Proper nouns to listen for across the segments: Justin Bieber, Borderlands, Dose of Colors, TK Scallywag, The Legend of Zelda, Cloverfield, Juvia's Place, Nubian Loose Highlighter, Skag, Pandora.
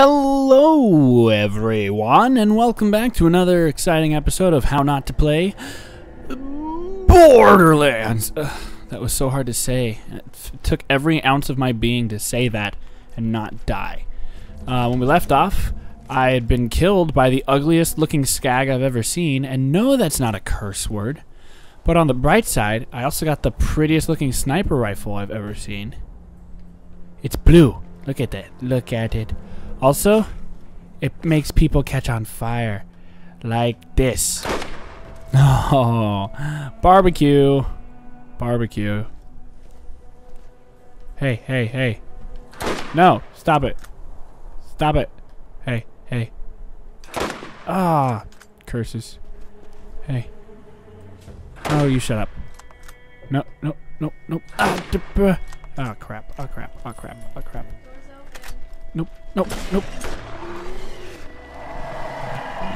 Hello everyone, and welcome back to another exciting episode of How Not to Play Borderlands. Ugh, that was so hard to say. It took every ounce of my being to say that and not die. When we left off, I had been killed by the ugliest looking skag I've ever seen, and no, that's not a curse word. But on the bright side, I also got the prettiest looking sniper rifle I've ever seen. It's blue. Look at that. Look at it. Also, it makes people catch on fire, like this. Oh, barbecue, barbecue. Hey, hey, hey! No, stop it! Stop it! Hey, hey! Ah, curses! Hey! Oh, you shut up! No, no, no, no! Ah, oh, crap! Oh, crap! Oh, crap! Oh, crap! Nope, nope, nope.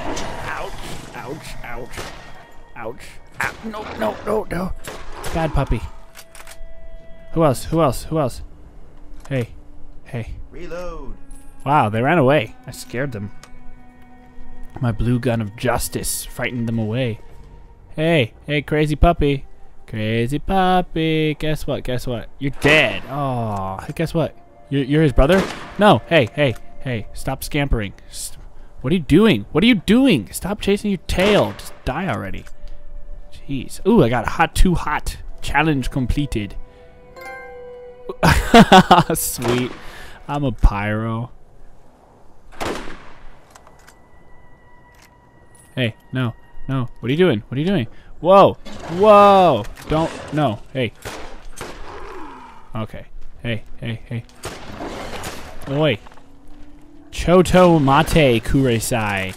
Ouch, ouch, ouch, ouch, ouch. No, no, no, no. Bad puppy. Who else? Who else? Who else? Hey, hey. Reload. Wow, they ran away. I scared them. My blue gun of justice frightened them away. Hey, hey, crazy puppy. Crazy puppy. Guess what? Guess what? You're dead. Oh, guess what? You're his brother? No, hey, hey, hey, stop scampering. What are you doing? What are you doing? Stop chasing your tail. Just die already. Jeez. Ooh, I got hot, too hot. Challenge completed. Sweet. I'm a pyro. Hey, no, no. What are you doing? What are you doing? Whoa, whoa. Don't, no, hey. Okay. Hey, hey, hey. Oi. Choto mate kuresai.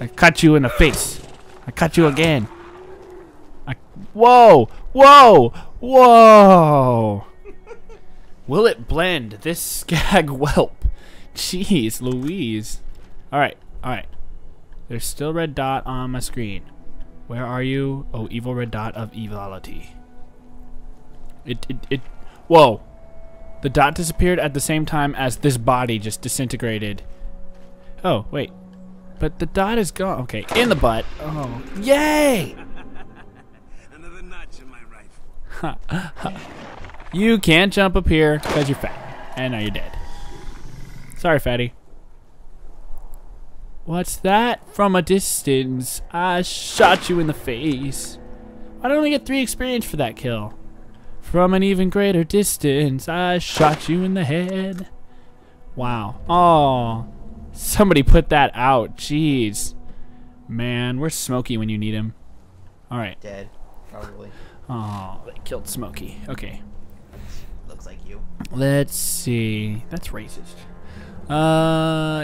I cut you in the face. I cut you again. Whoa! Whoa! Whoa! Will it blend this skag whelp? Jeez Louise. Alright, alright. There's still red dot on my screen. Where are you? Oh, evil red dot of evility. It whoa. The dot disappeared at the same time as this body just disintegrated. Oh, wait. But the dot is gone. Okay, in the butt. Oh, yay! Another notch in my rifle. You can't jump up here because you're fat. And now you're dead. Sorry, fatty. What's that? From a distance, I shot you in the face. I don't only get 3 experience for that kill. From an even greater distance, I shot you in the head. Wow. Oh, somebody put that out. Jeez. Man, where's Smokey when you need him? All right. Dead, probably. Oh, they killed Smokey. Okay. Looks like you. Let's see. That's racist.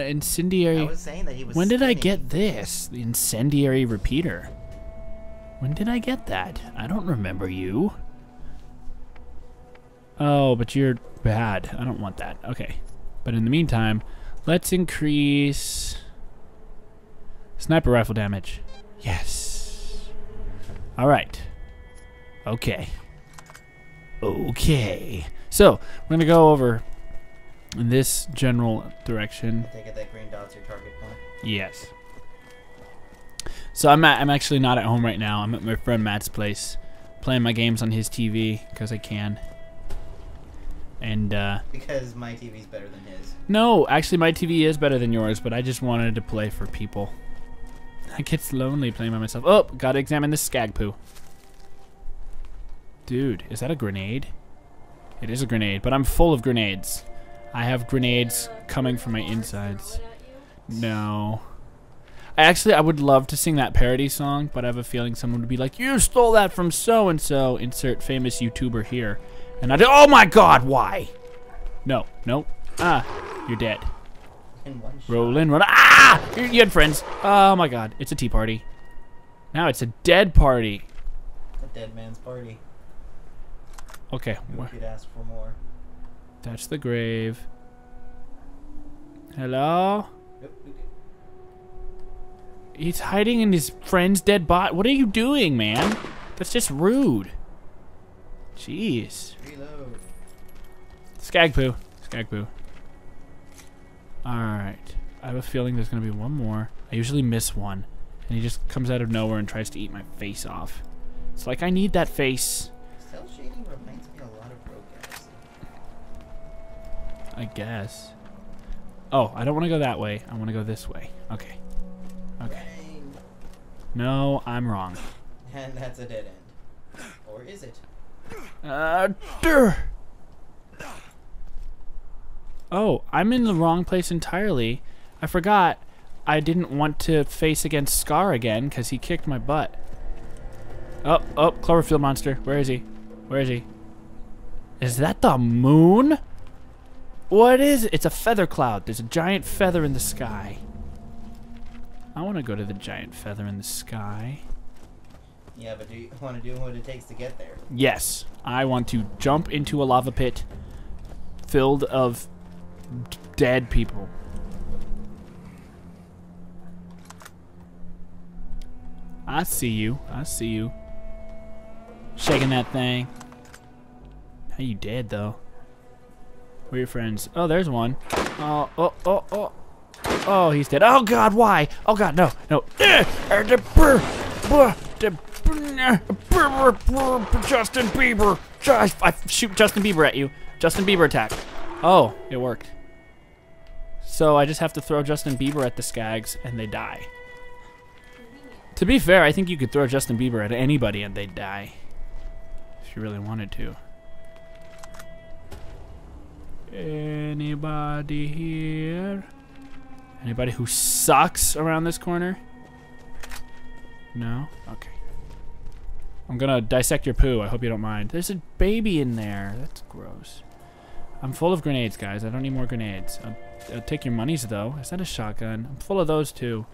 Incendiary. I was saying that he was when did skinny. I get this? The incendiary repeater. When did I get that? I don't remember you. Oh, but you're bad. I don't want that. Okay. But in the meantime, let's increase sniper rifle damage. Yes. Alright. Okay. Okay. So, we're going to go over in this general direction. I take it that green dot's your target point. Yes. So, I'm actually not at home right now. I'm at my friend Matt's place playing my games on his TV because I can. And because my TV's better than his. No, actually my TV is better than yours, but I just wanted to play for people. I get lonely playing by myself. Oh, gotta examine this skag poo. Dude, is that a grenade? It is a grenade, but I'm full of grenades. I have grenades coming from my insides. No. I would love to sing that parody song, but I have a feeling someone would be like, you stole that from so-and-so, insert famous YouTuber here. And I did. Oh my God! Why? No, no. Ah, you're dead. Rollin', run. Ah! You had friends. Oh my God! It's a tea party. Now it's a dead party. A dead man's party. Okay. Who could ask for more? That's the grave. Hello. He's hiding in his friend's dead body. What are you doing, man? That's just rude. Jeez. Reload. Skag poo. Skag poo. Alright. I have a feeling there's going to be one more. I usually miss one. And he just comes out of nowhere and tries to eat my face off. It's like, I need that face. Cell shading reminds me a lot of Rogue Guys. I guess. Oh, I don't want to go that way. I want to go this way. Okay. Okay. Rain. No, I'm wrong. And that's a dead end. Or is it? Oh, I'm in the wrong place entirely. I forgot I didn't want to face against Scar again because he kicked my butt. Oh, oh, Cloverfield monster. Where is he? Where is he? Is that the moon? What is it? It's a feather cloud. There's a giant feather in the sky. I want to go to the giant feather in the sky. Yeah, but do you want to do what it takes to get there? Yes. I want to jump into a lava pit filled of dead people. I see you. I see you. Shaking that thing. How you dead, though? Where are your friends? Oh, there's one. Oh, oh, oh, oh. Oh, he's dead. Oh, God, why? Oh, God, no, no. Justin Bieber. I shoot Justin Bieber at you. Justin Bieber attack. Oh, it worked. So I just have to throw Justin Bieber at the Skags and they die. To be fair, I think you could throw Justin Bieber at anybody and they'd die. If you really wanted to. Anybody here? Anybody who sucks around this corner? No? Okay. I'm gonna dissect your poo. I hope you don't mind. There's a baby in there. That's gross. I'm full of grenades, guys. I don't need more grenades. I'll take your monies, though. Is that a shotgun? I'm full of those, too.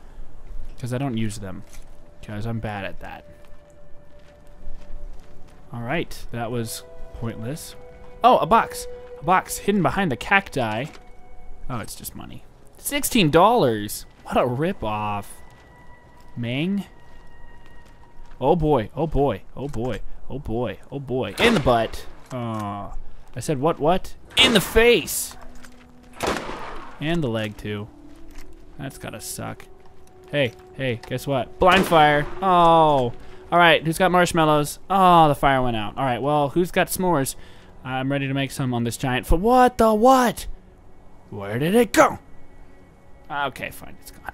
Because I don't use them. Because I'm bad at that. Alright. That was pointless. Oh, a box. A box hidden behind the cacti. Oh, it's just money. $16! What a ripoff. Ming. Oh boy, oh boy, oh boy, oh boy, oh boy. In the butt. Oh, I said what? In the face! And the leg too. That's gotta suck. Hey, hey, guess what? Blind fire. Oh. Alright, who's got marshmallows? Oh, the fire went out. Alright, well, who's got s'mores? I'm ready to make some on this giant foot. What the what? Where did it go? Okay, fine, it's gone.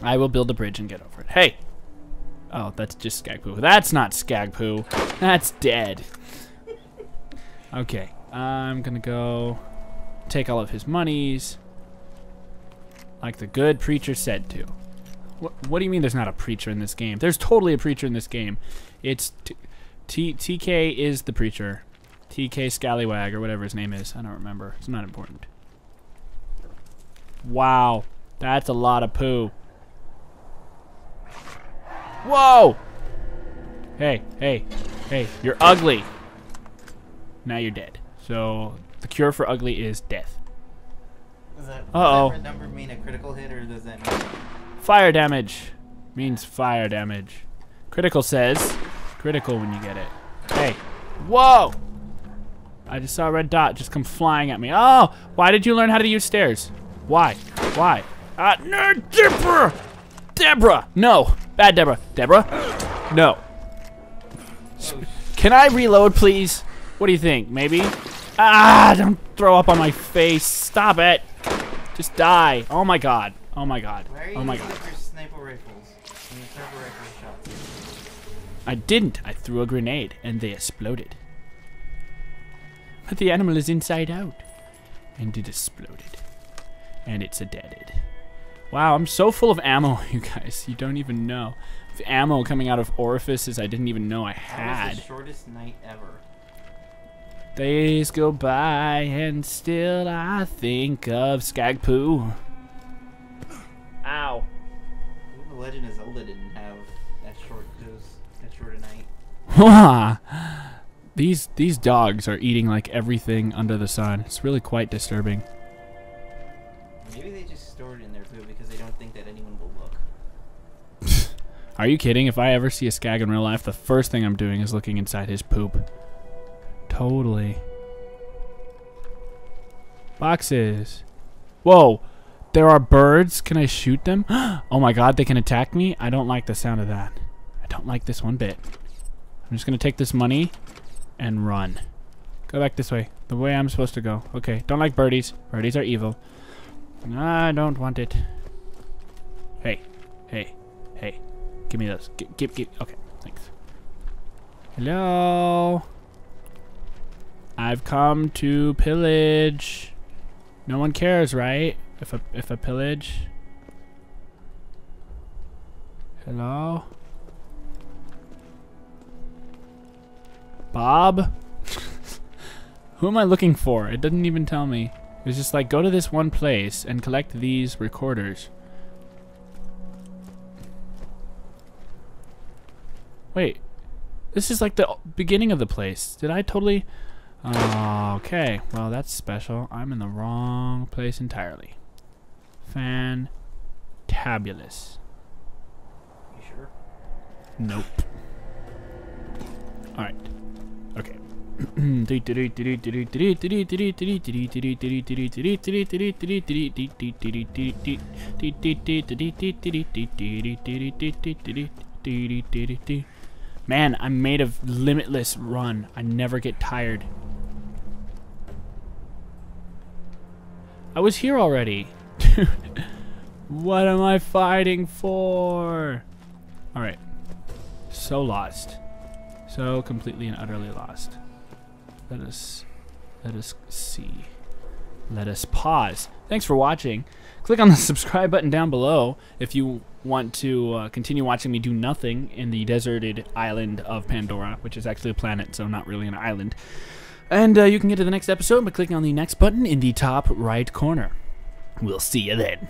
I will build a bridge and get over it. Hey! Oh, that's just Skag poo. That's not Skag poo. That's dead. Okay, I'm gonna go take all of his monies, like the good preacher said to. What do you mean? There's not a preacher in this game? There's totally a preacher in this game. It's TK is the preacher, TK Scallywag or whatever his name is. I don't remember. It's not important. Wow, that's a lot of poo. Whoa! Hey, hey, hey, you're ugly. Now you're dead. So, the cure for ugly is death. Does that number mean a critical hit, or does that mean... Fire damage. Means fire damage. Critical says, critical when you get it. Hey, whoa! I just saw a red dot just come flying at me. Oh, why did you learn how to use stairs? Why? Why? No, Deborah! Deborah! No! Bad Deborah. Deborah? No. Can I reload, please? What do you think? Maybe? Ah! Don't throw up on my face. Stop it! Just die. Oh my god. Oh my god. Oh my god. Where are you with your sniper rifles and your sniper rifle shots? I didn't. I threw a grenade and they exploded. But the animal is inside out. And it exploded. And it's a dead end. Wow, I'm so full of ammo, you guys. You don't even know. The ammo coming out of orifices I didn't even know I had. That was the shortest night ever. Days go by and still I think of Skag poo. Ow. The Legend of Zelda didn't have that short a night. These dogs are eating like everything under the sun. It's really quite disturbing. Maybe they just stored it in there too because they don't think that anyone will look. Are you kidding? If I ever see a Skag in real life, the first thing I'm doing is looking inside his poop. Totally. Boxes. Whoa. There are birds. Can I shoot them? Oh my god, they can attack me? I don't like the sound of that. I don't like this one bit. I'm just gonna take this money and run. Go back this way. The way I'm supposed to go. Okay, don't like birdies. Birdies are evil. I don't want it. Hey. Hey. Hey. Give me those. Give. Okay, thanks. Hello? I've come to pillage. No one cares, right? If I pillage. Hello? Bob? Who am I looking for? It doesn't even tell me. It's just like, go to this one place and collect these recorders. Wait. This is like the beginning of the place. Did I totally... Okay, well that's special. I'm in the wrong place entirely. Fantabulous. You sure? Nope. Alright. Okay. Man, I'm made of limitless run. I never get tired. I was here already. Dude, what am I fighting for? Alright. So lost. So completely and utterly lost. Let us see. Let us pause. Thanks for watching. Click on the subscribe button down below if you want to continue watching me do nothing in the deserted island of Pandora, which is actually a planet, so not really an island. And you can get to the next episode by clicking on the next button in the top right corner. We'll see you then.